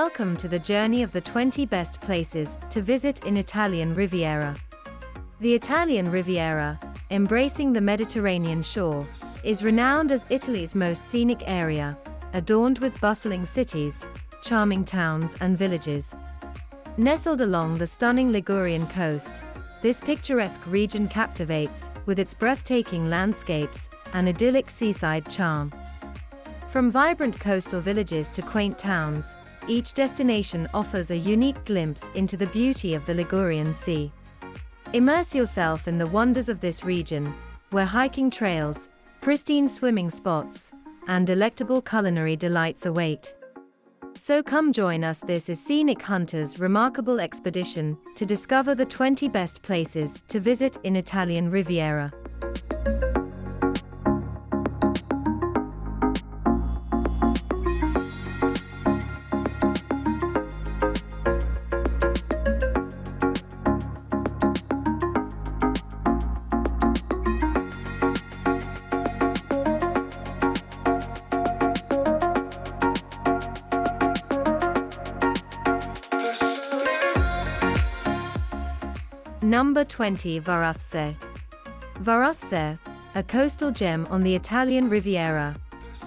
Welcome to the journey of the 20 best places to visit in Italian Riviera. The Italian Riviera, embracing the Mediterranean shore, is renowned as Italy's most scenic area, adorned with bustling cities, charming towns and villages. Nestled along the stunning Ligurian coast, this picturesque region captivates with its breathtaking landscapes and idyllic seaside charm. From vibrant coastal villages to quaint towns, each destination offers a unique glimpse into the beauty of the Ligurian Sea. Immerse yourself in the wonders of this region, where hiking trails, pristine swimming spots, and delectable culinary delights await. So come join us. This is Scenic Hunter's remarkable expedition to discover the 20 best places to visit in Italian Riviera. Number 20. Varazze. Varazze, a coastal gem on the Italian Riviera,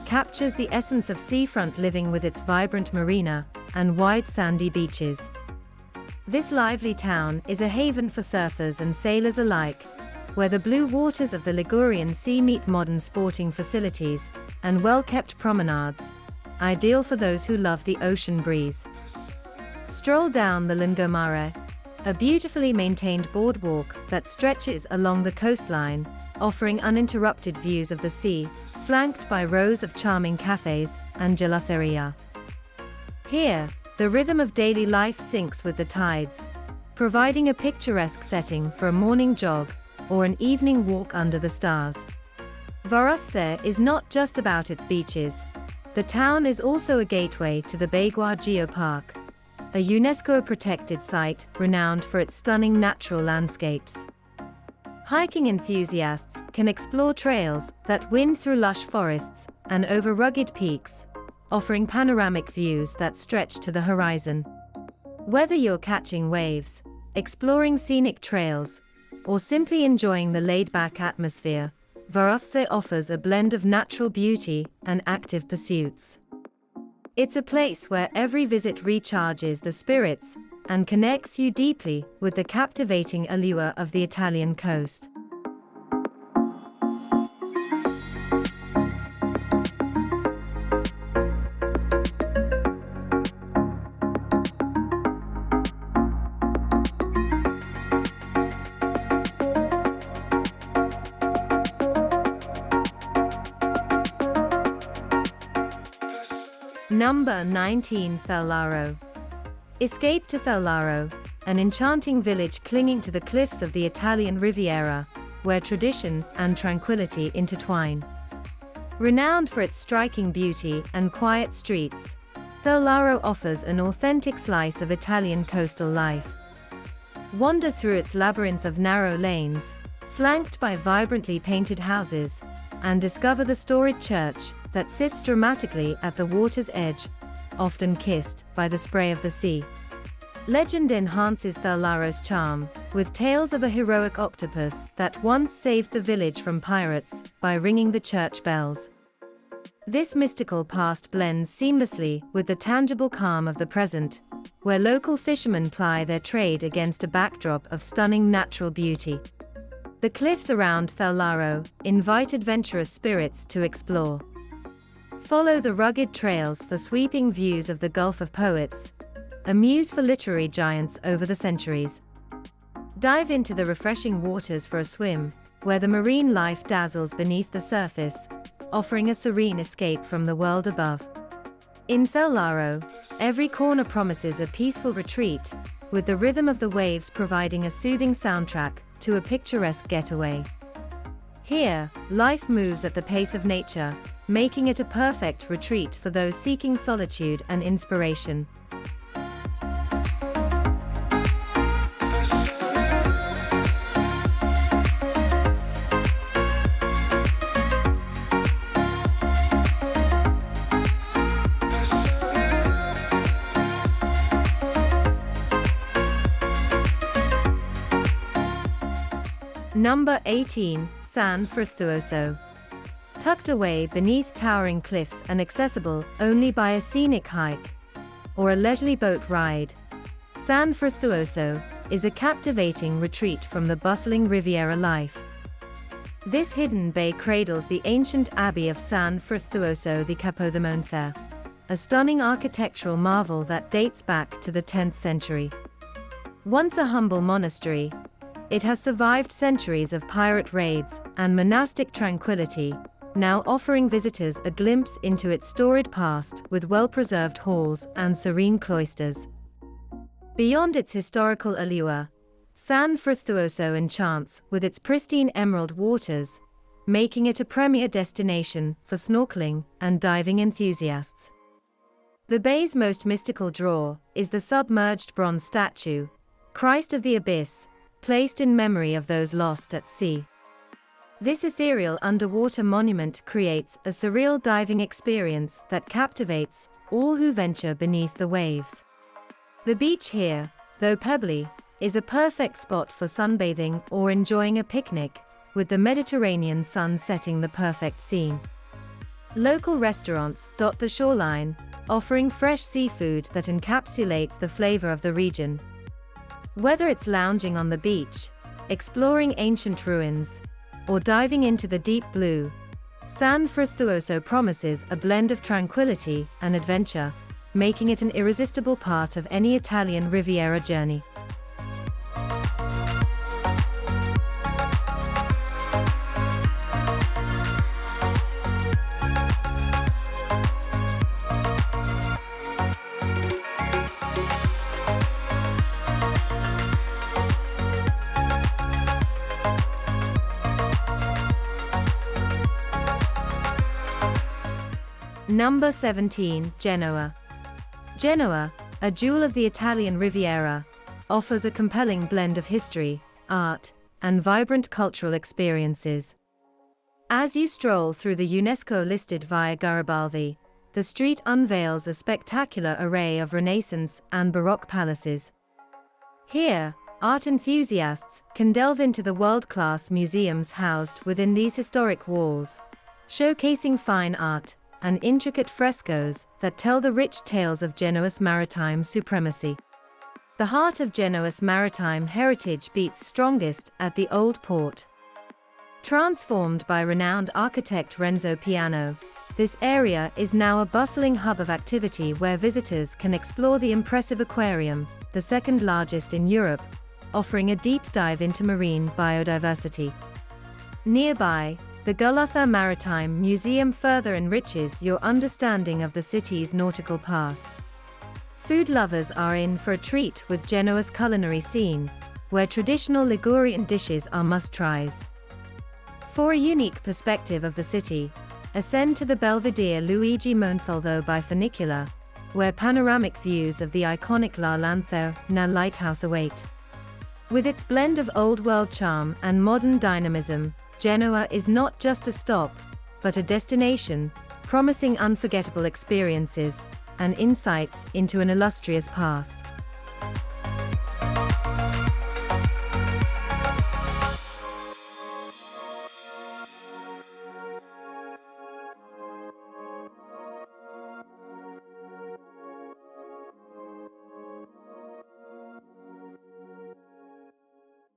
captures the essence of seafront living with its vibrant marina and wide sandy beaches. This lively town is a haven for surfers and sailors alike, where the blue waters of the Ligurian Sea meet modern sporting facilities and well-kept promenades, ideal for those who love the ocean breeze. Stroll down the Lungomare, a beautifully maintained boardwalk that stretches along the coastline, offering uninterrupted views of the sea, flanked by rows of charming cafes and gelateria. Here, the rhythm of daily life sinks with the tides, providing a picturesque setting for a morning jog or an evening walk under the stars. Varazze is not just about its beaches. The town is also a gateway to the Beigua Geopark, a UNESCO-protected site renowned for its stunning natural landscapes. Hiking enthusiasts can explore trails that wind through lush forests and over rugged peaks, offering panoramic views that stretch to the horizon. Whether you're catching waves, exploring scenic trails, or simply enjoying the laid-back atmosphere, Varazze offers a blend of natural beauty and active pursuits. It's a place where every visit recharges the spirits and connects you deeply with the captivating allure of the Italian coast. Number 19. Thalaro. Escape to Thalaro, an enchanting village clinging to the cliffs of the Italian Riviera, where tradition and tranquility intertwine. Renowned for its striking beauty and quiet streets, Thalaro offers an authentic slice of Italian coastal life. Wander through its labyrinth of narrow lanes, flanked by vibrantly painted houses, and discover the storied church that sits dramatically at the water's edge, often kissed by the spray of the sea. Legend enhances Thalaro's charm, with tales of a heroic octopus that once saved the village from pirates by ringing the church bells. This mystical past blends seamlessly with the tangible calm of the present, where local fishermen ply their trade against a backdrop of stunning natural beauty. The cliffs around Thalaro invite adventurous spirits to explore. Follow the rugged trails for sweeping views of the Gulf of Poets, a muse for literary giants over the centuries. Dive into the refreshing waters for a swim, where the marine life dazzles beneath the surface, offering a serene escape from the world above. In Thalaro, every corner promises a peaceful retreat, with the rhythm of the waves providing a soothing soundtrack to a picturesque getaway. Here, life moves at the pace of nature, making it a perfect retreat for those seeking solitude and inspiration. Number 18, San Frutuoso. Tucked away beneath towering cliffs and accessible only by a scenic hike or a leisurely boat ride, San Frutuoso is a captivating retreat from the bustling Riviera life. This hidden bay cradles the ancient abbey of San Frutuoso di Capodimonte, a stunning architectural marvel that dates back to the 10th century. Once a humble monastery, it has survived centuries of pirate raids and monastic tranquility, now offering visitors a glimpse into its storied past with well-preserved halls and serene cloisters. Beyond its historical allure, San Frutuoso enchants with its pristine emerald waters, making it a premier destination for snorkeling and diving enthusiasts. The bay's most mystical draw is the submerged bronze statue, Christ of the Abyss, placed in memory of those lost at sea. This ethereal underwater monument creates a surreal diving experience that captivates all who venture beneath the waves. The beach here, though pebbly, is a perfect spot for sunbathing or enjoying a picnic, with the Mediterranean sun setting the perfect scene. Local restaurants dot the shoreline, offering fresh seafood that encapsulates the flavor of the region. Whether it's lounging on the beach, exploring ancient ruins, or diving into the deep blue, San Frutuoso promises a blend of tranquility and adventure, making it an irresistible part of any Italian Riviera journey. Number 17, Genoa. Genoa, a jewel of the Italian Riviera, offers a compelling blend of history, art, and vibrant cultural experiences. As you stroll through the UNESCO-listed Via Garibaldi, the street unveils a spectacular array of Renaissance and Baroque palaces. Here, art enthusiasts can delve into the world-class museums housed within these historic walls, showcasing fine art and intricate frescoes that tell the rich tales of Genoa's maritime supremacy. The heart of Genoa's maritime heritage beats strongest at the Old Port. Transformed by renowned architect Renzo Piano, this area is now a bustling hub of activity where visitors can explore the impressive aquarium, the second largest in Europe, offering a deep dive into marine biodiversity. Nearby, the Galatha Maritime Museum further enriches your understanding of the city's nautical past. Food lovers are in for a treat with Genoa's culinary scene, where traditional Ligurian dishes are must-tries. For a unique perspective of the city, ascend to the Belvedere Luigi Monthalvo by funicular, where panoramic views of the iconic La Lanterna lighthouse await. With its blend of old-world charm and modern dynamism, Genoa is not just a stop, but a destination, promising unforgettable experiences and insights into an illustrious past.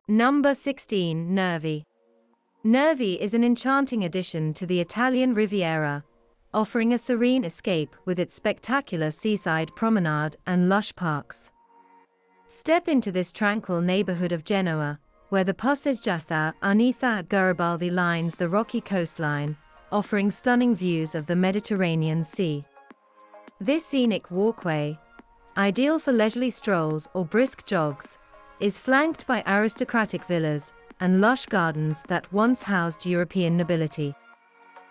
Number 16, Nervi. Nervi is an enchanting addition to the Italian Riviera, offering a serene escape with its spectacular seaside promenade and lush parks. Step into this tranquil neighborhood of Genoa, where the Passeggiata Anita Garibaldi lines the rocky coastline, offering stunning views of the Mediterranean Sea. This scenic walkway, ideal for leisurely strolls or brisk jogs, is flanked by aristocratic villas and lush gardens that once housed European nobility.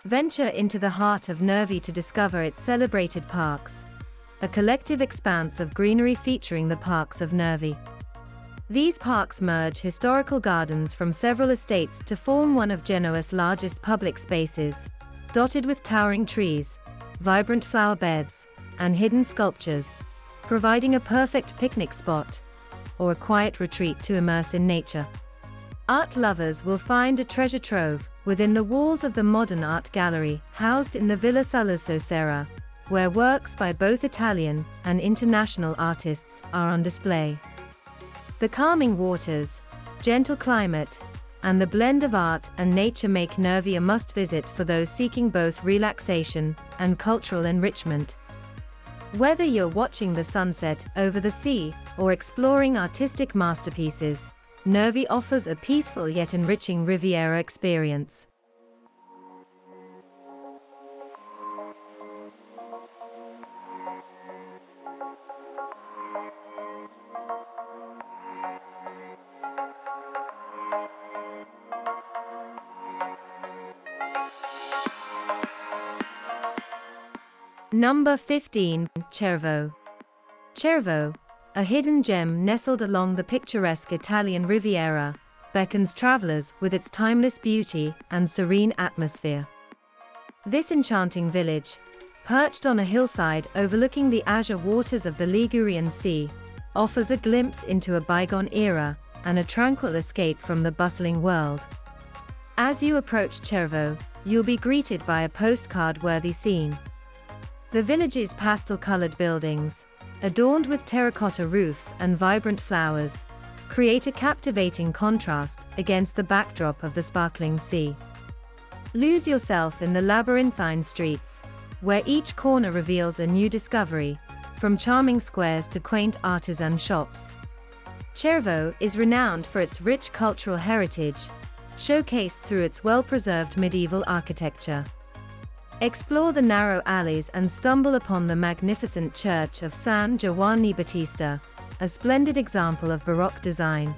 Venture into the heart of Nervi to discover its celebrated parks, a collective expanse of greenery featuring the parks of Nervi. These parks merge historical gardens from several estates to form one of Genoa's largest public spaces, dotted with towering trees, vibrant flower beds, and hidden sculptures, providing a perfect picnic spot or a quiet retreat to immerse in nature. Art lovers will find a treasure trove within the walls of the modern art gallery housed in the Villa Salazzo Serra, where works by both Italian and international artists are on display. The calming waters, gentle climate, and the blend of art and nature make Nervia a must-visit for those seeking both relaxation and cultural enrichment. Whether you're watching the sunset over the sea or exploring artistic masterpieces, Nervia offers a peaceful yet enriching Riviera experience. Number 15. Cervo. Cervo, a hidden gem nestled along the picturesque Italian Riviera, beckons travelers with its timeless beauty and serene atmosphere. This enchanting village, perched on a hillside overlooking the azure waters of the Ligurian Sea, offers a glimpse into a bygone era and a tranquil escape from the bustling world. As you approach Cervo, you'll be greeted by a postcard-worthy scene. The village's pastel-colored buildings, adorned with terracotta roofs and vibrant flowers, create a captivating contrast against the backdrop of the sparkling sea. Lose yourself in the labyrinthine streets, where each corner reveals a new discovery, from charming squares to quaint artisan shops. Cervo is renowned for its rich cultural heritage, showcased through its well-preserved medieval architecture. Explore the narrow alleys and stumble upon the magnificent church of San Giovanni Battista, a splendid example of Baroque design.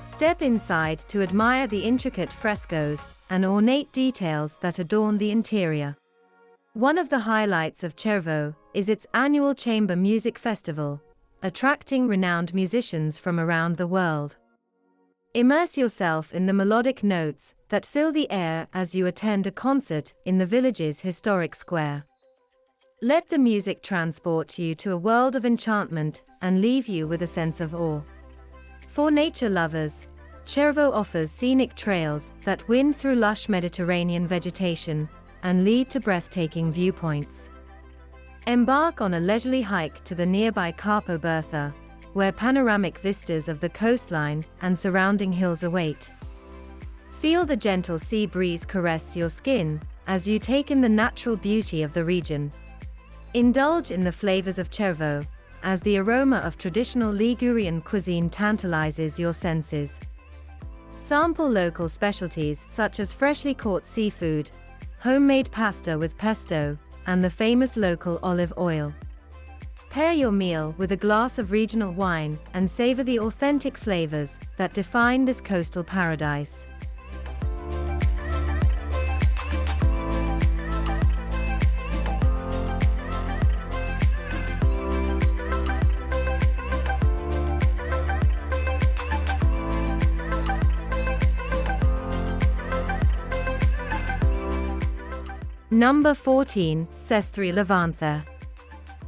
Step inside to admire the intricate frescoes and ornate details that adorn the interior. One of the highlights of Cervo is its annual chamber music festival, attracting renowned musicians from around the world. Immerse yourself in the melodic notes that fill the air as you attend a concert in the village's historic square. Let the music transport you to a world of enchantment and leave you with a sense of awe. For nature lovers, Cervo offers scenic trails that wind through lush Mediterranean vegetation and lead to breathtaking viewpoints. Embark on a leisurely hike to the nearby Carpo Bertha, where panoramic vistas of the coastline and surrounding hills await. Feel the gentle sea breeze caress your skin as you take in the natural beauty of the region. Indulge in the flavors of Cervo, as the aroma of traditional Ligurian cuisine tantalizes your senses. Sample local specialties such as freshly caught seafood, homemade pasta with pesto, and the famous local olive oil. Pair your meal with a glass of regional wine and savor the authentic flavors that define this coastal paradise. Number 14. Sestri Levantha.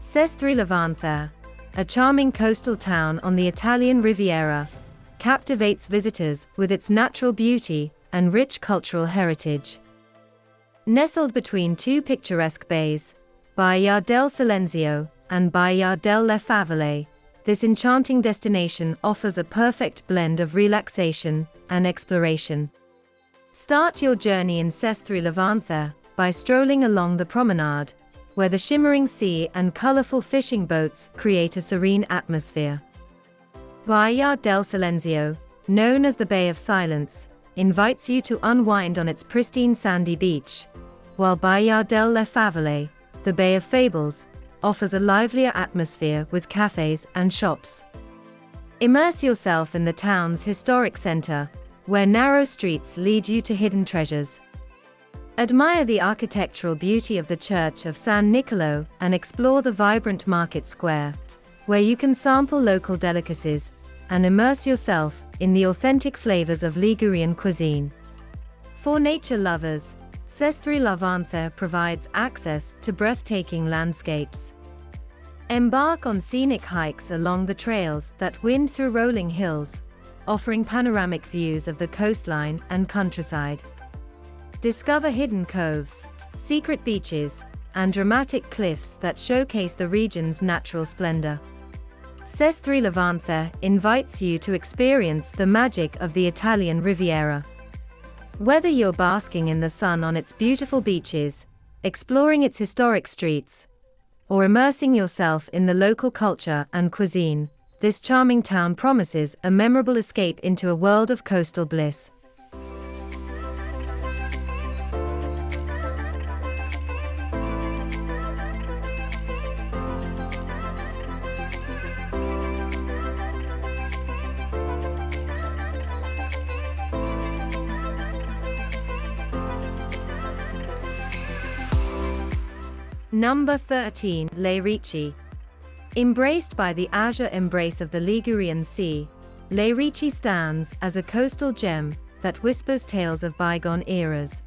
Sestri Levantha, a charming coastal town on the Italian Riviera, captivates visitors with its natural beauty and rich cultural heritage. Nestled between two picturesque bays, Baia del Silenzio and Baia delle Favole, this enchanting destination offers a perfect blend of relaxation and exploration. Start your journey in Sestri Levantha by strolling along the promenade, where the shimmering sea and colorful fishing boats create a serene atmosphere. Baia del Silenzio, known as the Bay of Silence, invites you to unwind on its pristine sandy beach, while Baia delle Favole, the Bay of Fables, offers a livelier atmosphere with cafes and shops. Immerse yourself in the town's historic center, where narrow streets lead you to hidden treasures. Admire the architectural beauty of the Church of San Nicolo and explore the vibrant market square, where you can sample local delicacies and immerse yourself in the authentic flavors of Ligurian cuisine. For nature lovers, Sestri Levantha provides access to breathtaking landscapes. Embark on scenic hikes along the trails that wind through rolling hills, offering panoramic views of the coastline and countryside. Discover hidden coves, secret beaches, and dramatic cliffs that showcase the region's natural splendor. Sestri Levante invites you to experience the magic of the Italian Riviera. Whether you're basking in the sun on its beautiful beaches, exploring its historic streets, or immersing yourself in the local culture and cuisine, this charming town promises a memorable escape into a world of coastal bliss. Number 13. Lerici. Embraced by the azure embrace of the Ligurian Sea, Lerici stands as a coastal gem that whispers tales of bygone eras.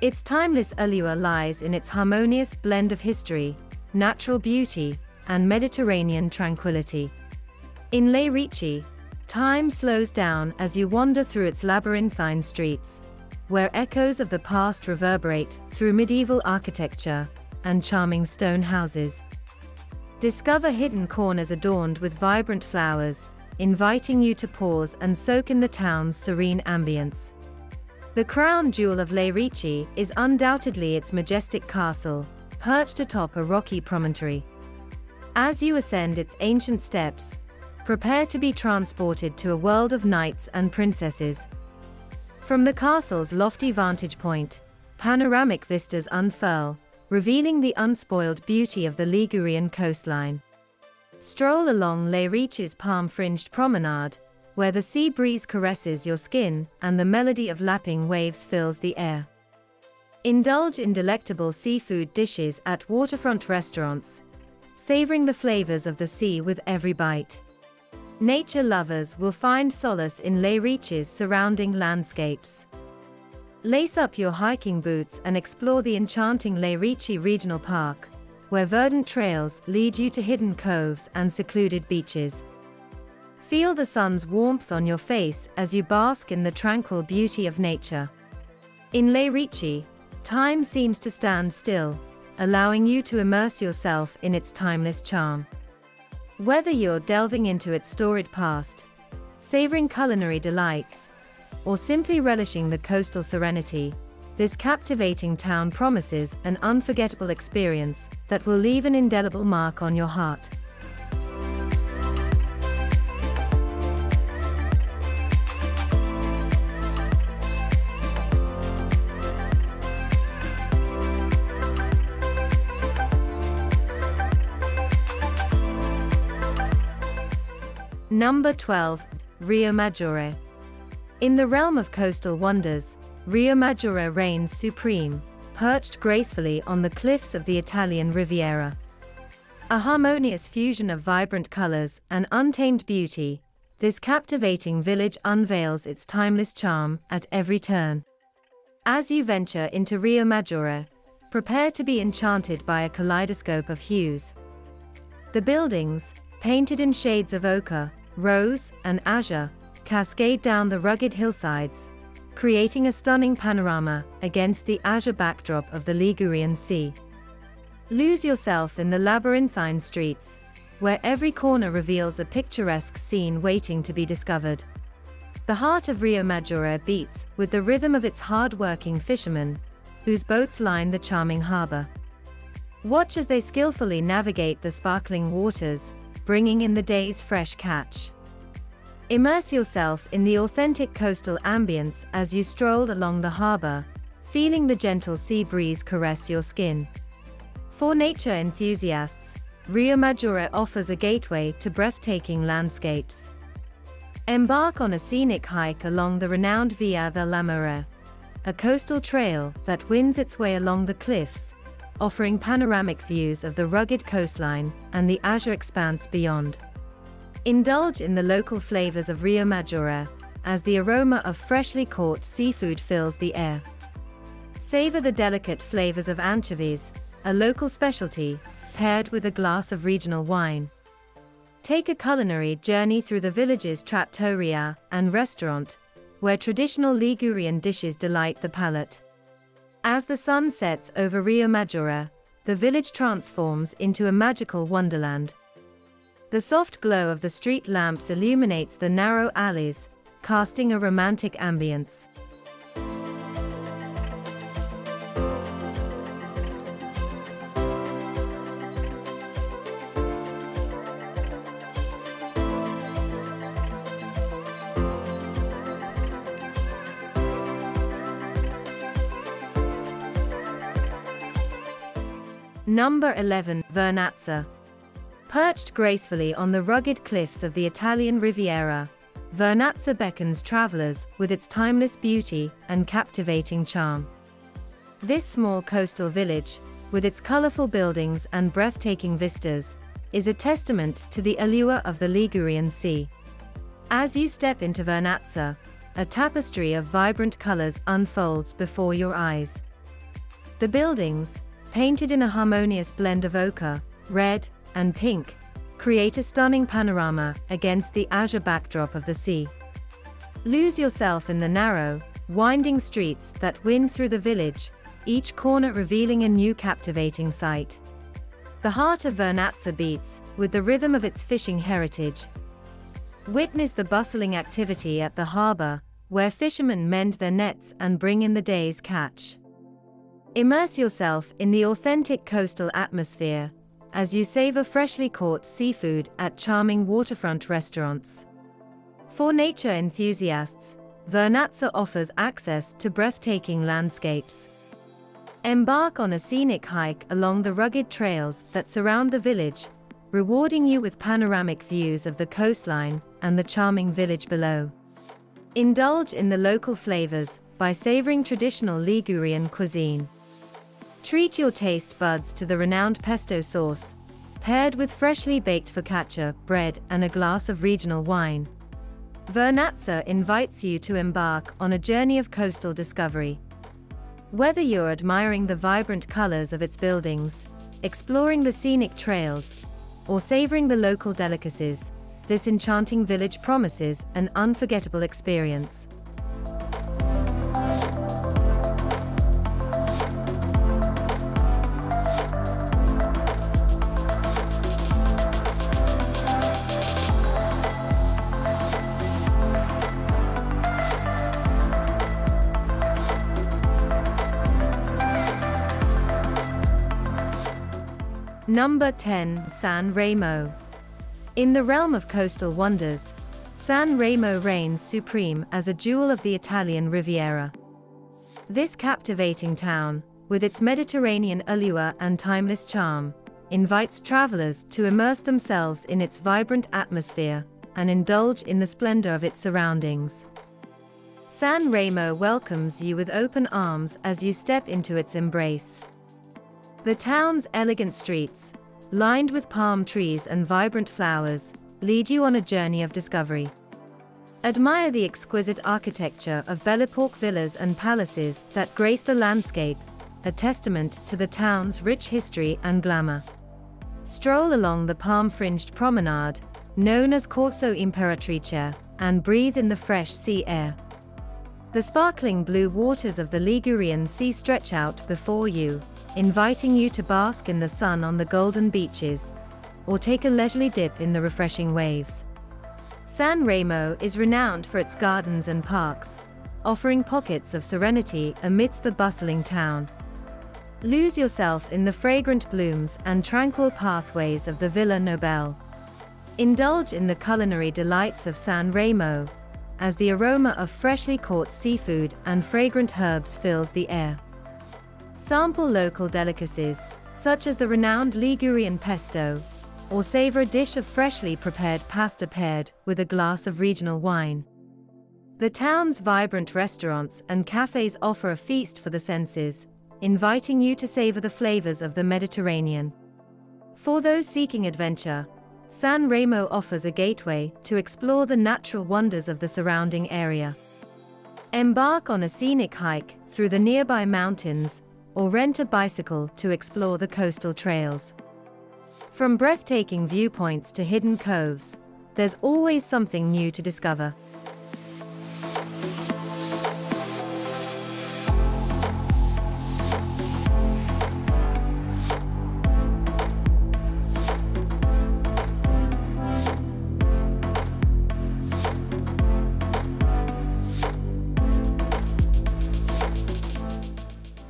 Its timeless allure lies in its harmonious blend of history, natural beauty, and Mediterranean tranquility. In Lerici, time slows down as you wander through its labyrinthine streets, where echoes of the past reverberate through medieval architecture and charming stone houses. Discover hidden corners adorned with vibrant flowers, inviting you to pause and soak in the town's serene ambience. The crown jewel of Lerici is undoubtedly its majestic castle, perched atop a rocky promontory. As you ascend its ancient steps, prepare to be transported to a world of knights and princesses. From the castle's lofty vantage point, panoramic vistas unfurl, revealing the unspoiled beauty of the Ligurian coastline. Stroll along Lerici's palm-fringed promenade, where the sea breeze caresses your skin and the melody of lapping waves fills the air. Indulge in delectable seafood dishes at waterfront restaurants, savoring the flavors of the sea with every bite. Nature lovers will find solace in Lerici's surrounding landscapes. Lace up your hiking boots and explore the enchanting Lerici Regional Park, where verdant trails lead you to hidden coves and secluded beaches. Feel the sun's warmth on your face as you bask in the tranquil beauty of nature. In Lerici, time seems to stand still, allowing you to immerse yourself in its timeless charm. Whether you're delving into its storied past, savoring culinary delights, or simply relishing the coastal serenity, this captivating town promises an unforgettable experience that will leave an indelible mark on your heart. Number 12. Rio Maggiore. In the realm of coastal wonders, Rio Maggiore reigns supreme, perched gracefully on the cliffs of the Italian Riviera. A harmonious fusion of vibrant colors and untamed beauty, this captivating village unveils its timeless charm at every turn. As you venture into Rio Maggiore, prepare to be enchanted by a kaleidoscope of hues. The buildings, painted in shades of ochre, rose, and azure, cascade down the rugged hillsides, creating a stunning panorama against the azure backdrop of the Ligurian Sea. Lose yourself in the labyrinthine streets, where every corner reveals a picturesque scene waiting to be discovered. The heart of Rio Maggiore beats with the rhythm of its hard-working fishermen, whose boats line the charming harbor. Watch as they skillfully navigate the sparkling waters, bringing in the day's fresh catch. Immerse yourself in the authentic coastal ambience as you stroll along the harbor, feeling the gentle sea breeze caress your skin. For nature enthusiasts, Rio Maggiore offers a gateway to breathtaking landscapes. Embark on a scenic hike along the renowned Via de Lamura, a coastal trail that winds its way along the cliffs, offering panoramic views of the rugged coastline and the azure expanse beyond. Indulge in the local flavors of Rio Maggiore, as the aroma of freshly caught seafood fills the air. Savor the delicate flavors of anchovies, a local specialty, paired with a glass of regional wine. Take a culinary journey through the village's trattoria and restaurant, where traditional Ligurian dishes delight the palate. As the sun sets over Rio Maggiore, the village transforms into a magical wonderland. The soft glow of the street lamps illuminates the narrow alleys, casting a romantic ambience. Number 11. Vernazza. Perched gracefully on the rugged cliffs of the Italian Riviera, Vernazza beckons travelers with its timeless beauty and captivating charm. This small coastal village, with its colorful buildings and breathtaking vistas, is a testament to the allure of the Ligurian Sea. As you step into Vernazza, a tapestry of vibrant colors unfolds before your eyes. The buildings, painted in a harmonious blend of ochre, red, and pink, create a stunning panorama against the azure backdrop of the sea. Lose yourself in the narrow, winding streets that wind through the village, each corner revealing a new captivating sight. The heart of Vernazza beats with the rhythm of its fishing heritage. Witness the bustling activity at the harbor, where fishermen mend their nets and bring in the day's catch. Immerse yourself in the authentic coastal atmosphere as you savor freshly caught seafood at charming waterfront restaurants. For nature enthusiasts, Vernazza offers access to breathtaking landscapes. Embark on a scenic hike along the rugged trails that surround the village, rewarding you with panoramic views of the coastline and the charming village below. Indulge in the local flavors by savoring traditional Ligurian cuisine. Treat your taste buds to the renowned pesto sauce, paired with freshly baked focaccia bread and a glass of regional wine. Vernazza invites you to embark on a journey of coastal discovery. Whether you're admiring the vibrant colors of its buildings, exploring the scenic trails, or savoring the local delicacies, this enchanting village promises an unforgettable experience. Number 10. San Remo. In the realm of coastal wonders, San Remo reigns supreme as a jewel of the Italian Riviera. This captivating town, with its Mediterranean allure and timeless charm, invites travelers to immerse themselves in its vibrant atmosphere and indulge in the splendor of its surroundings. San Remo welcomes you with open arms as you step into its embrace. The town's elegant streets, lined with palm trees and vibrant flowers, lead you on a journey of discovery. Admire the exquisite architecture of Belle Epoque villas and palaces that grace the landscape, a testament to the town's rich history and glamour. Stroll along the palm-fringed promenade, known as Corso Imperatrice, and breathe in the fresh sea air. The sparkling blue waters of the Ligurian Sea stretch out before you, inviting you to bask in the sun on the golden beaches, or take a leisurely dip in the refreshing waves. San Remo is renowned for its gardens and parks, offering pockets of serenity amidst the bustling town. Lose yourself in the fragrant blooms and tranquil pathways of the Villa Nobile. Indulge in the culinary delights of San Remo, as the aroma of freshly caught seafood and fragrant herbs fills the air. Sample local delicacies, such as the renowned Ligurian pesto, or savor a dish of freshly prepared pasta paired with a glass of regional wine. The town's vibrant restaurants and cafes offer a feast for the senses, inviting you to savor the flavors of the Mediterranean. For those seeking adventure, San Remo offers a gateway to explore the natural wonders of the surrounding area. Embark on a scenic hike through the nearby mountains, or rent a bicycle to explore the coastal trails. From breathtaking viewpoints to hidden coves, there's always something new to discover.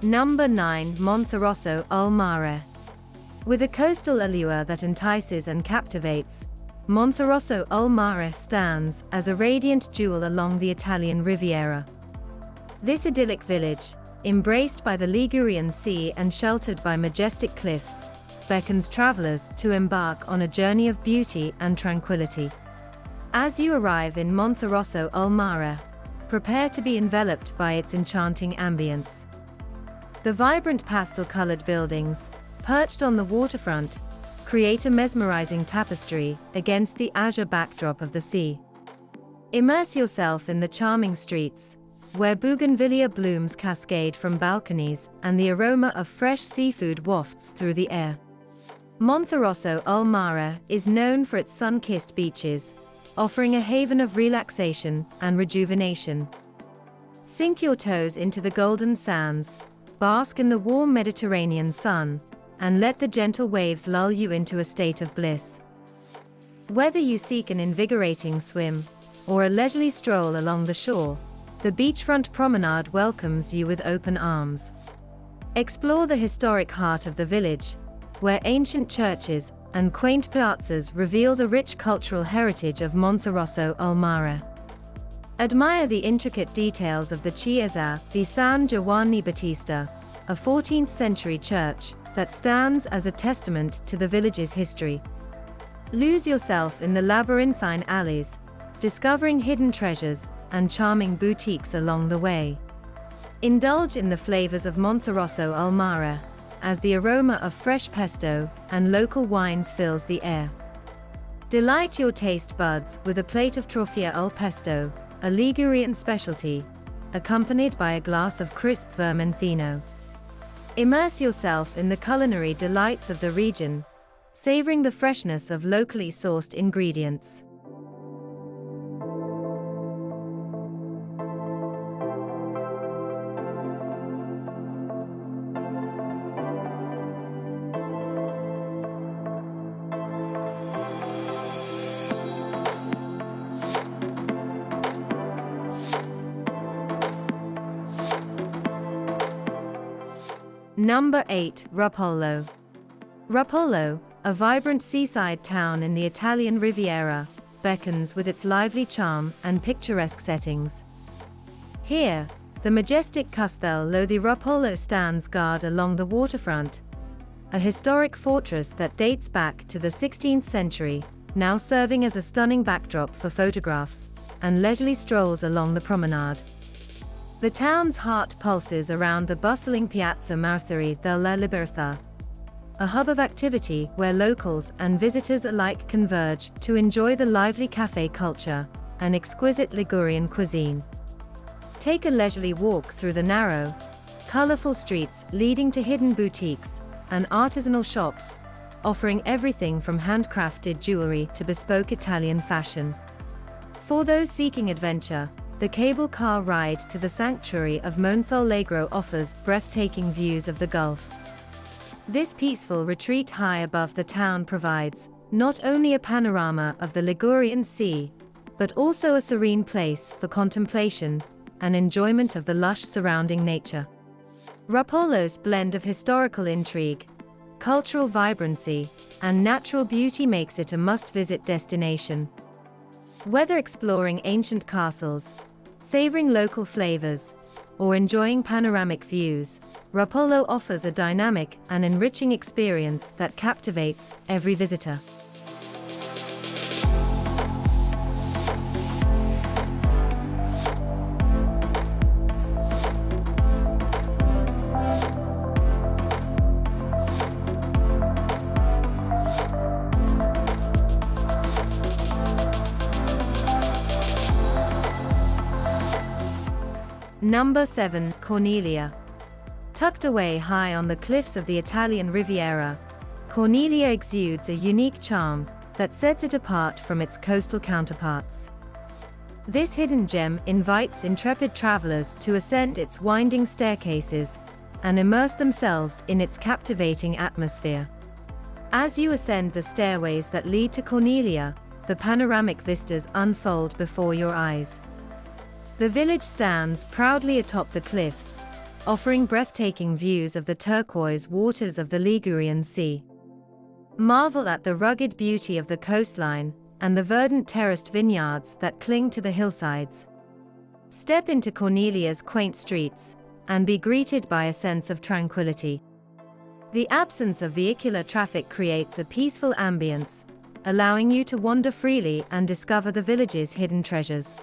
Number 9. Monterosso al Mare. With a coastal allure that entices and captivates, Monterosso al Mare stands as a radiant jewel along the Italian Riviera. This idyllic village, embraced by the Ligurian sea and sheltered by majestic cliffs, beckons travelers to embark on a journey of beauty and tranquility. As you arrive in Monterosso al Mare, prepare to be enveloped by its enchanting ambience. The vibrant pastel-colored buildings, perched on the waterfront, create a mesmerizing tapestry against the azure backdrop of the sea. Immerse yourself in the charming streets, where bougainvillea blooms cascade from balconies and the aroma of fresh seafood wafts through the air. Monterosso al Mare is known for its sun-kissed beaches, offering a haven of relaxation and rejuvenation. Sink your toes into the golden sands, bask in the warm Mediterranean sun, and let the gentle waves lull you into a state of bliss. Whether you seek an invigorating swim or a leisurely stroll along the shore, the beachfront promenade welcomes you with open arms. Explore the historic heart of the village, where ancient churches and quaint piazzas reveal the rich cultural heritage of Monterosso al Mare. Admire the intricate details of the Chiesa di San Giovanni Battista, a 14th-century church that stands as a testament to the village's history. Lose yourself in the labyrinthine alleys, discovering hidden treasures and charming boutiques along the way. Indulge in the flavors of Monterosso al Mare, as the aroma of fresh pesto and local wines fills the air. Delight your taste buds with a plate of trofia al pesto, a Ligurian specialty, accompanied by a glass of crisp vermentino. Immerse yourself in the culinary delights of the region, savoring the freshness of locally sourced ingredients. Number 8. Rapallo. Rapallo, a vibrant seaside town in the Italian Riviera, beckons with its lively charm and picturesque settings. Here, the majestic Castello di Rapallo stands guard along the waterfront, a historic fortress that dates back to the 16th century, now serving as a stunning backdrop for photographs and leisurely strolls along the promenade. The town's heart pulses around the bustling Piazza Martiri della Libertà, a hub of activity where locals and visitors alike converge to enjoy the lively café culture and exquisite Ligurian cuisine. Take a leisurely walk through the narrow, colorful streets leading to hidden boutiques and artisanal shops, offering everything from handcrafted jewelry to bespoke Italian fashion. For those seeking adventure, the cable car ride to the sanctuary of Montalegro offers breathtaking views of the Gulf. This peaceful retreat high above the town provides not only a panorama of the Ligurian sea, but also a serene place for contemplation and enjoyment of the lush surrounding nature. Rapallo's blend of historical intrigue, cultural vibrancy, and natural beauty makes it a must-visit destination. Whether exploring ancient castles, savoring local flavors, or enjoying panoramic views, Rapallo offers a dynamic and enriching experience that captivates every visitor. Number 7. Cornelia. Tucked away high on the cliffs of the Italian Riviera, Cornelia exudes a unique charm that sets it apart from its coastal counterparts. This hidden gem invites intrepid travelers to ascend its winding staircases and immerse themselves in its captivating atmosphere. As you ascend the stairways that lead to Cornelia, the panoramic vistas unfold before your eyes. The village stands proudly atop the cliffs, offering breathtaking views of the turquoise waters of the Ligurian Sea. Marvel at the rugged beauty of the coastline and the verdant terraced vineyards that cling to the hillsides. Step into Cornelia's quaint streets and be greeted by a sense of tranquility. The absence of vehicular traffic creates a peaceful ambience, allowing you to wander freely and discover the village's hidden treasures.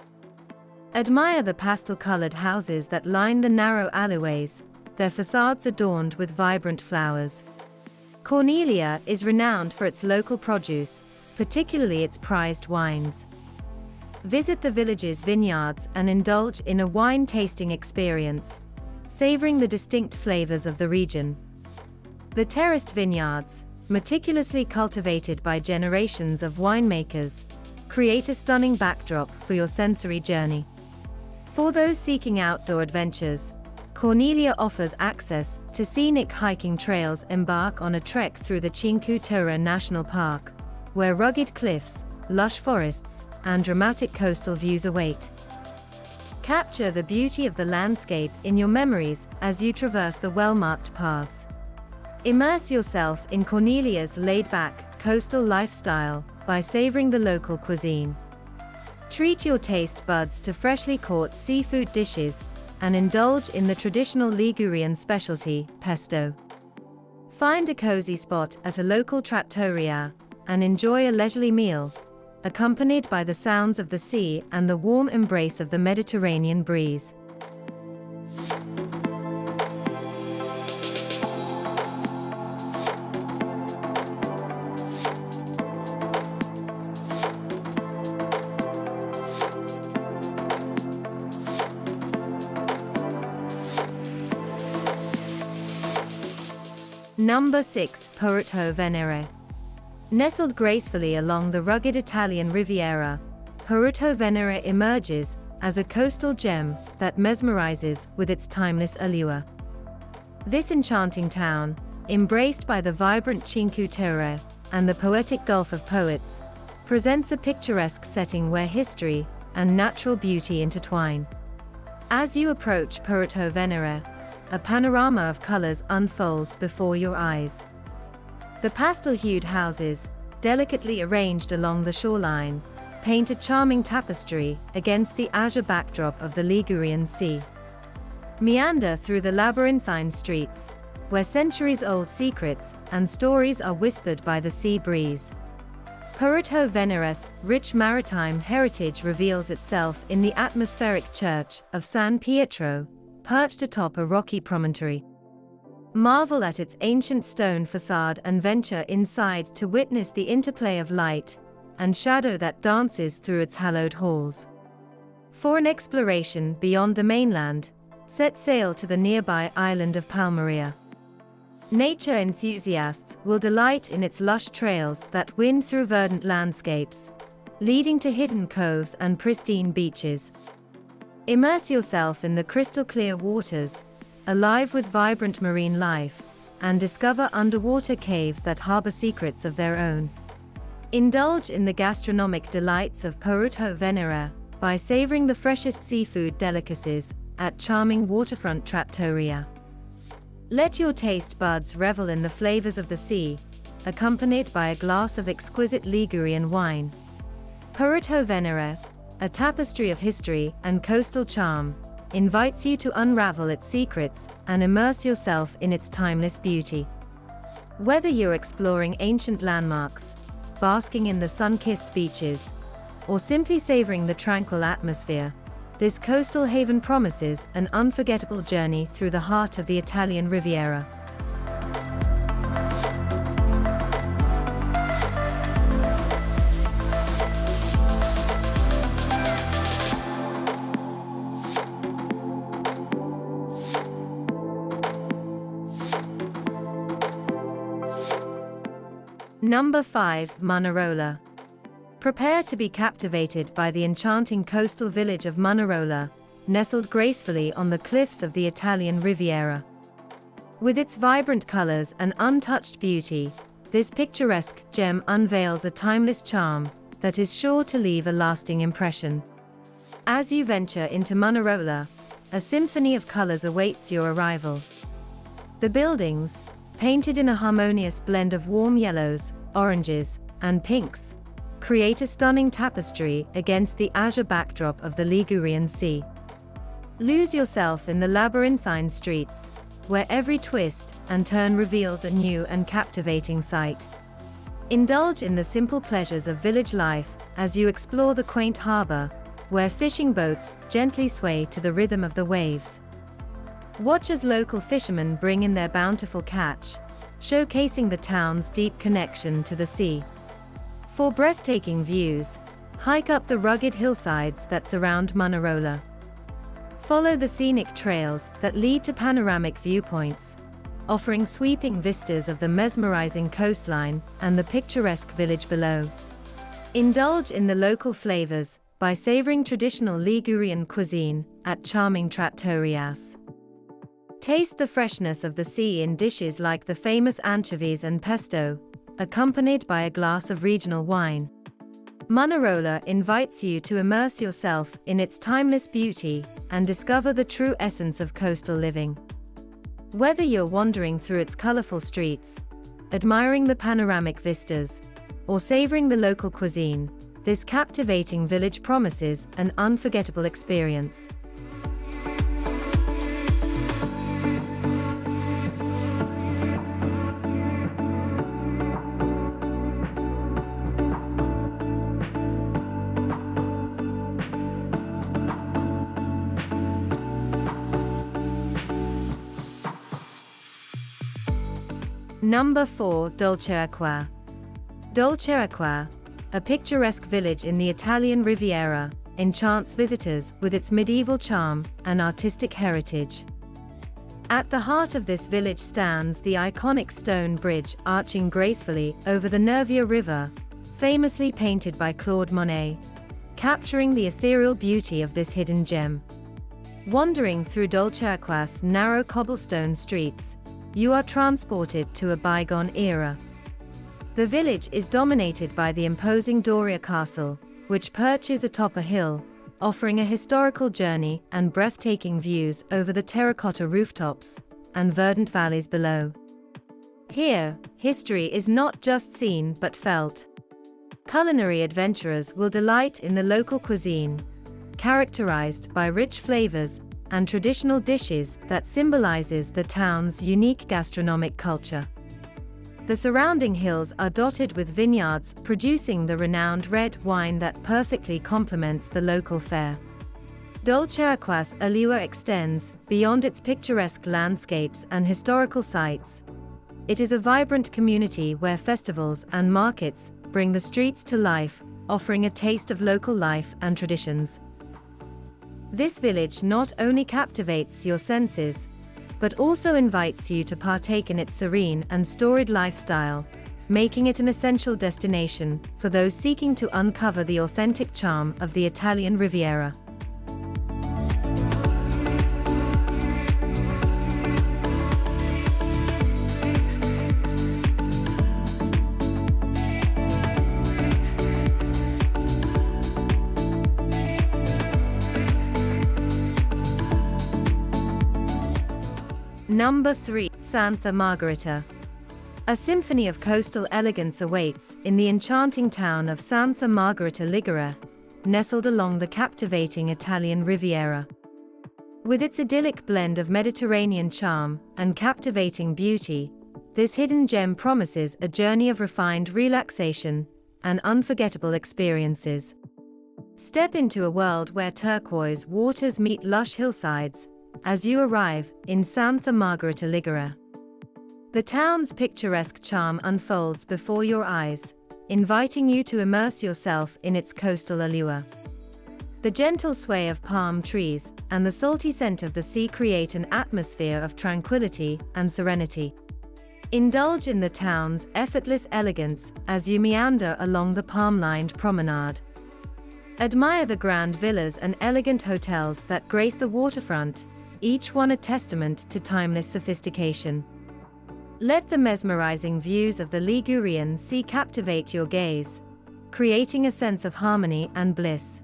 Admire the pastel-colored houses that line the narrow alleyways, their facades adorned with vibrant flowers. Cornelia is renowned for its local produce, particularly its prized wines. Visit the village's vineyards and indulge in a wine-tasting experience, savoring the distinct flavors of the region. The terraced vineyards, meticulously cultivated by generations of winemakers, create a stunning backdrop for your sensory journey. For those seeking outdoor adventures, Cornelia offers access to scenic hiking trails. Embark on a trek through the Chinkutura National Park, where rugged cliffs, lush forests, and dramatic coastal views await. Capture the beauty of the landscape in your memories as you traverse the well-marked paths. Immerse yourself in Cornelia's laid-back, coastal lifestyle by savoring the local cuisine. Treat your taste buds to freshly caught seafood dishes and indulge in the traditional Ligurian specialty, pesto. Find a cozy spot at a local trattoria and enjoy a leisurely meal, accompanied by the sounds of the sea and the warm embrace of the Mediterranean breeze. Number 6. Porto Venere. Nestled gracefully along the rugged Italian Riviera, Porto Venere emerges as a coastal gem that mesmerizes with its timeless allure. This enchanting town, embraced by the vibrant Cinque Terre and the poetic Gulf of Poets, presents a picturesque setting where history and natural beauty intertwine. As you approach Porto Venere, a panorama of colors unfolds before your eyes. The pastel-hued houses, delicately arranged along the shoreline, paint a charming tapestry against the azure backdrop of the Ligurian Sea. Meander through the labyrinthine streets, where centuries-old secrets and stories are whispered by the sea breeze. Porto Venere's rich maritime heritage reveals itself in the atmospheric church of San Pietro, perched atop a rocky promontory. Marvel at its ancient stone facade and venture inside to witness the interplay of light and shadow that dances through its hallowed halls. For an exploration beyond the mainland, set sail to the nearby island of Palmaria. Nature enthusiasts will delight in its lush trails that wind through verdant landscapes, leading to hidden coves and pristine beaches. Immerse yourself in the crystal-clear waters, alive with vibrant marine life, and discover underwater caves that harbor secrets of their own. Indulge in the gastronomic delights of Porto Venere by savoring the freshest seafood delicacies at charming waterfront trattoria. Let your taste buds revel in the flavors of the sea, accompanied by a glass of exquisite Ligurian wine. Porto Venere, a tapestry of history and coastal charm, invites you to unravel its secrets and immerse yourself in its timeless beauty. Whether you're exploring ancient landmarks, basking in the sun-kissed beaches, or simply savoring the tranquil atmosphere, this coastal haven promises an unforgettable journey through the heart of the Italian Riviera. Number 5. Manarola. Prepare to be captivated by the enchanting coastal village of Manarola, nestled gracefully on the cliffs of the Italian Riviera. With its vibrant colors and untouched beauty, this picturesque gem unveils a timeless charm that is sure to leave a lasting impression. As you venture into Manarola, a symphony of colors awaits your arrival. The buildings, painted in a harmonious blend of warm yellows, oranges, and pinks, create a stunning tapestry against the azure backdrop of the Ligurian Sea. Lose yourself in the labyrinthine streets, where every twist and turn reveals a new and captivating sight. Indulge in the simple pleasures of village life as you explore the quaint harbor, where fishing boats gently sway to the rhythm of the waves. Watch as local fishermen bring in their bountiful catch, showcasing the town's deep connection to the sea. For breathtaking views, hike up the rugged hillsides that surround Manarola. Follow the scenic trails that lead to panoramic viewpoints, offering sweeping vistas of the mesmerizing coastline and the picturesque village below. Indulge in the local flavors by savoring traditional Ligurian cuisine at charming trattorias. Taste the freshness of the sea in dishes like the famous anchovies and pesto, accompanied by a glass of regional wine. Manarola invites you to immerse yourself in its timeless beauty and discover the true essence of coastal living. Whether you're wandering through its colorful streets, admiring the panoramic vistas, or savoring the local cuisine, this captivating village promises an unforgettable experience. Number 4. Dolcevacqua. Dolcevacqua, a picturesque village in the Italian Riviera, enchants visitors with its medieval charm and artistic heritage. At the heart of this village stands the iconic stone bridge arching gracefully over the Nervia River, famously painted by Claude Monet, capturing the ethereal beauty of this hidden gem. Wandering through Dolcevacqua's narrow cobblestone streets, you are transported to a bygone era. The village is dominated by the imposing Doria Castle, which perches atop a hill, offering a historical journey and breathtaking views over the terracotta rooftops and verdant valleys below. Here, history is not just seen but felt. Culinary adventurers will delight in the local cuisine, characterized by rich flavors and traditional dishes that symbolizes the town's unique gastronomic culture. The surrounding hills are dotted with vineyards producing the renowned red wine that perfectly complements the local fare. Dolcevacqua's allure extends beyond its picturesque landscapes and historical sites. It is a vibrant community where festivals and markets bring the streets to life, offering a taste of local life and traditions. This village not only captivates your senses, but also invites you to partake in its serene and storied lifestyle, making it an essential destination for those seeking to uncover the authentic charm of the Italian Riviera. Number 3. Santa Margherita. A symphony of coastal elegance awaits in the enchanting town of Santa Margherita Ligure, nestled along the captivating Italian Riviera. With its idyllic blend of Mediterranean charm and captivating beauty, this hidden gem promises a journey of refined relaxation and unforgettable experiences. Step into a world where turquoise waters meet lush hillsides as you arrive in Santa Margherita Ligure. The town's picturesque charm unfolds before your eyes, inviting you to immerse yourself in its coastal allure. The gentle sway of palm trees and the salty scent of the sea create an atmosphere of tranquility and serenity. Indulge in the town's effortless elegance as you meander along the palm-lined promenade. Admire the grand villas and elegant hotels that grace the waterfront, each one a testament to timeless sophistication. Let the mesmerizing views of the Ligurian Sea captivate your gaze, creating a sense of harmony and bliss.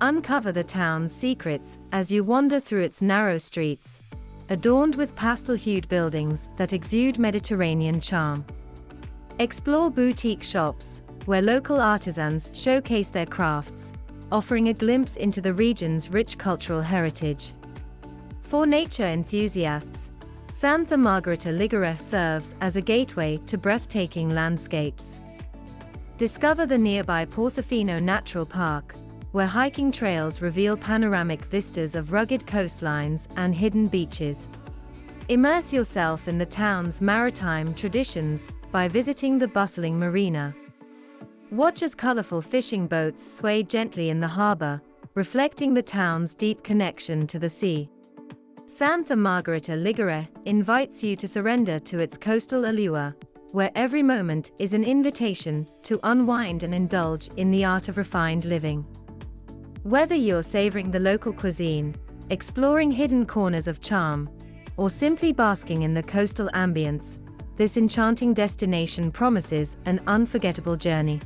Uncover the town's secrets as you wander through its narrow streets, adorned with pastel-hued buildings that exude Mediterranean charm. Explore boutique shops, where local artisans showcase their crafts, offering a glimpse into the region's rich cultural heritage. For nature enthusiasts, Santa Margherita Ligure serves as a gateway to breathtaking landscapes. Discover the nearby Portofino Natural Park, where hiking trails reveal panoramic vistas of rugged coastlines and hidden beaches. Immerse yourself in the town's maritime traditions by visiting the bustling marina. Watch as colorful fishing boats sway gently in the harbor, reflecting the town's deep connection to the sea. Santa Margherita Ligure invites you to surrender to its coastal allure, where every moment is an invitation to unwind and indulge in the art of refined living. Whether you're savoring the local cuisine, exploring hidden corners of charm, or simply basking in the coastal ambience, this enchanting destination promises an unforgettable journey.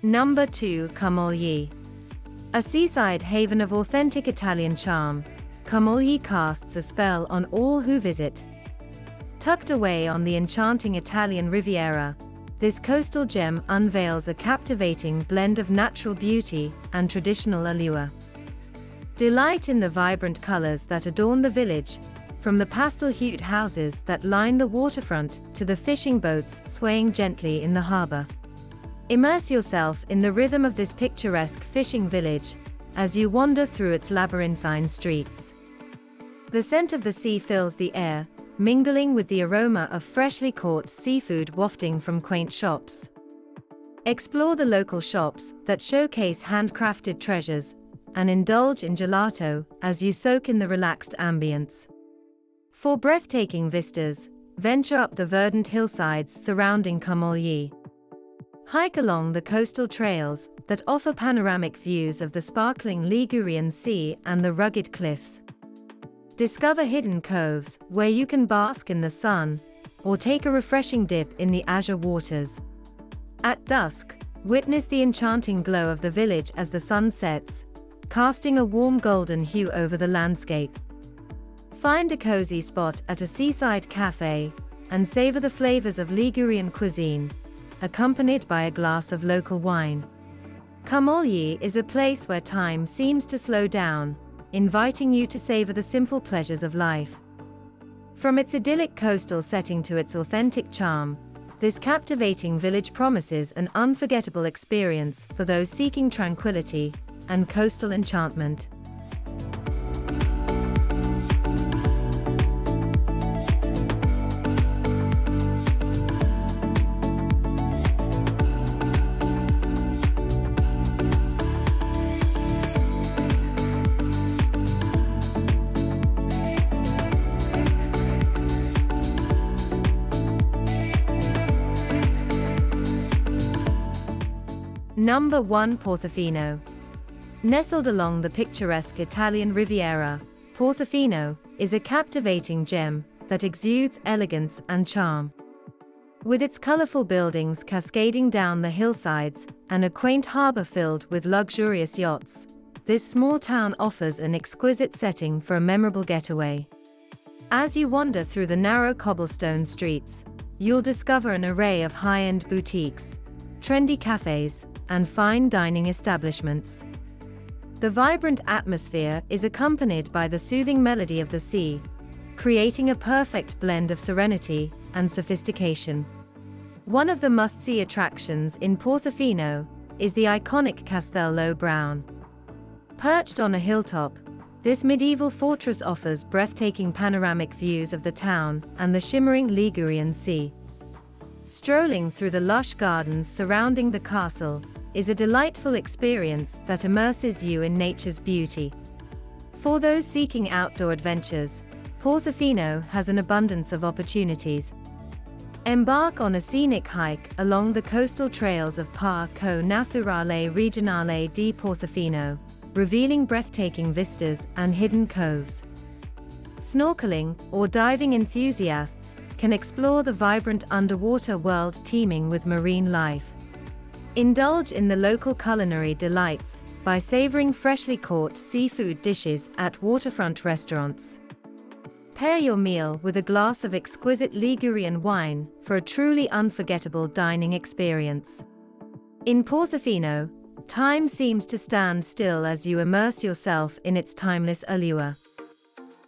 Number 2. Camogli. A seaside haven of authentic Italian charm, Camogli casts a spell on all who visit. Tucked away on the enchanting Italian Riviera, this coastal gem unveils a captivating blend of natural beauty and traditional allure. Delight in the vibrant colors that adorn the village, from the pastel-hued houses that line the waterfront to the fishing boats swaying gently in the harbor. Immerse yourself in the rhythm of this picturesque fishing village as you wander through its labyrinthine streets. The scent of the sea fills the air, mingling with the aroma of freshly caught seafood wafting from quaint shops. Explore the local shops that showcase handcrafted treasures and indulge in gelato as you soak in the relaxed ambience. For breathtaking vistas, venture up the verdant hillsides surrounding Camogli. Hike along the coastal trails that offer panoramic views of the sparkling Ligurian Sea and the rugged cliffs. Discover hidden coves where you can bask in the sun or take a refreshing dip in the azure waters. At dusk, witness the enchanting glow of the village as the sun sets, casting a warm golden hue over the landscape. Find a cozy spot at a seaside cafe and savor the flavors of Ligurian cuisine, accompanied by a glass of local wine. Camogli is a place where time seems to slow down, inviting you to savor the simple pleasures of life. From its idyllic coastal setting to its authentic charm, this captivating village promises an unforgettable experience for those seeking tranquility and coastal enchantment. Number 1. Portofino. Nestled along the picturesque Italian Riviera, Portofino is a captivating gem that exudes elegance and charm. With its colorful buildings cascading down the hillsides and a quaint harbor filled with luxurious yachts, this small town offers an exquisite setting for a memorable getaway. As you wander through the narrow cobblestone streets, you'll discover an array of high-end boutiques, trendy cafes, and fine dining establishments. The vibrant atmosphere is accompanied by the soothing melody of the sea, creating a perfect blend of serenity and sophistication. One of the must-see attractions in Portofino is the iconic Castello Brown. Perched on a hilltop, This medieval fortress offers breathtaking panoramic views of the town and the shimmering Ligurian sea. Strolling through the lush gardens surrounding the castle is a delightful experience that immerses you in nature's beauty. For those seeking outdoor adventures, Portofino has an abundance of opportunities. Embark on a scenic hike along the coastal trails of Parco Naturale Regionale di Portofino, revealing breathtaking vistas and hidden coves. Snorkeling or diving enthusiasts can explore the vibrant underwater world teeming with marine life. Indulge in the local culinary delights by savoring freshly caught seafood dishes at waterfront restaurants. Pair your meal with a glass of exquisite Ligurian wine for a truly unforgettable dining experience. In Portofino, time seems to stand still as you immerse yourself in its timeless allure.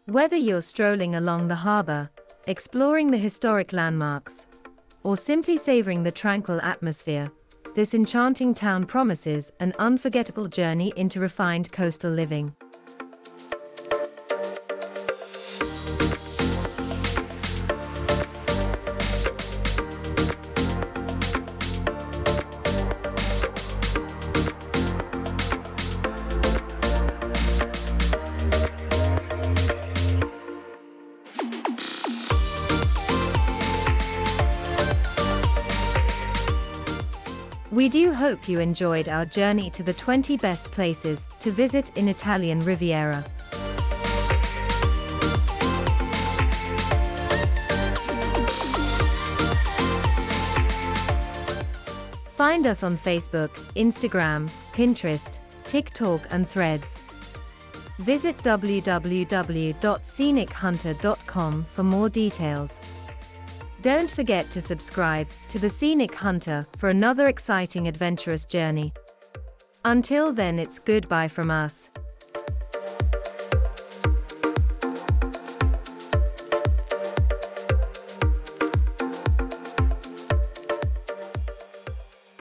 Whether you're strolling along the harbor, exploring the historic landmarks, or simply savoring the tranquil atmosphere, this enchanting town promises an unforgettable journey into refined coastal living. We do hope you enjoyed our journey to the 20 best places to visit in Italian Riviera. Find us on Facebook, Instagram, Pinterest, TikTok and Threads. Visit www.scenichunter.com for more details. Don't forget to subscribe to the Scenic Hunter for another exciting adventurous journey. Until then, it's goodbye from us.